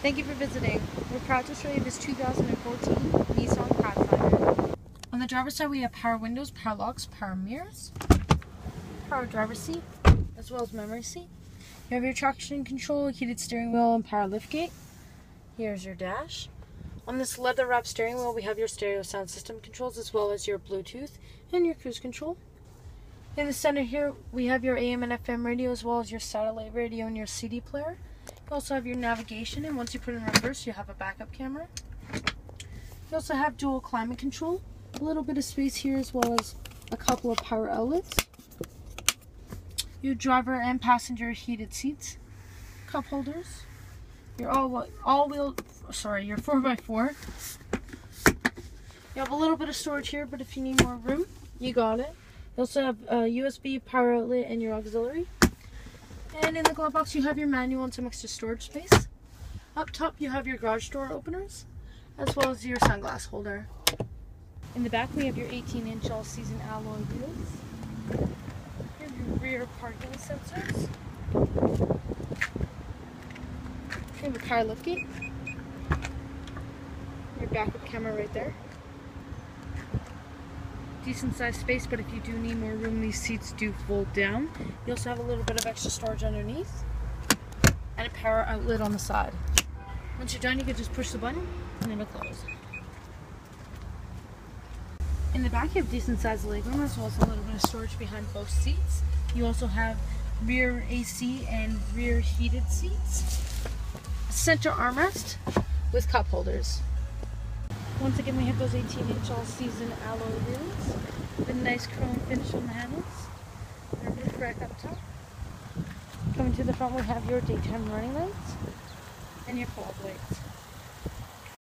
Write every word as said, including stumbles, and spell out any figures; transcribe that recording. Thank you for visiting. We're proud to show you this two thousand fourteen Nissan Pathfinder. On the driver's side, we have power windows, power locks, power mirrors, power driver's seat, as well as memory seat. You have your traction control, heated steering wheel, and power liftgate. Here's your dash. On this leather-wrapped steering wheel, we have your stereo sound system controls, as well as your Bluetooth and your cruise control. In the center here, we have your A M and F M radio, as well as your satellite radio and your C D player. You also have your navigation, and once you put it in reverse, you have a backup camera. You also have dual climate control, a little bit of space here, as well as a couple of power outlets. Your driver and passenger heated seats, cup holders, your all-wheel, all sorry, your four by four. You have a little bit of storage here, but if you need more room, you got it. You also have a U S B power outlet and your auxiliary. And in the glove box, you have your manual and some extra storage space. Up top, you have your garage door openers, as well as your sunglass holder. In the back, we have your eighteen inch all-season alloy wheels. You have your rear parking sensors. You have a power liftgate. Your backup camera right there. Decent sized space, but if you do need more room, these seats do fold down. You also have a little bit of extra storage underneath and a power outlet on the side. Once you're done, you can just push the button and it'll close. In the back, you have decent sized legroom, as well as a little bit of storage behind both seats. You also have rear A C and rear heated seats. Center armrest with cup holders. Once again, we have those eighteen inch all-season alloy wheels with a nice chrome finish on the handles. Our roof rack up top. Coming to the front, we have your daytime running lights and your fog lights.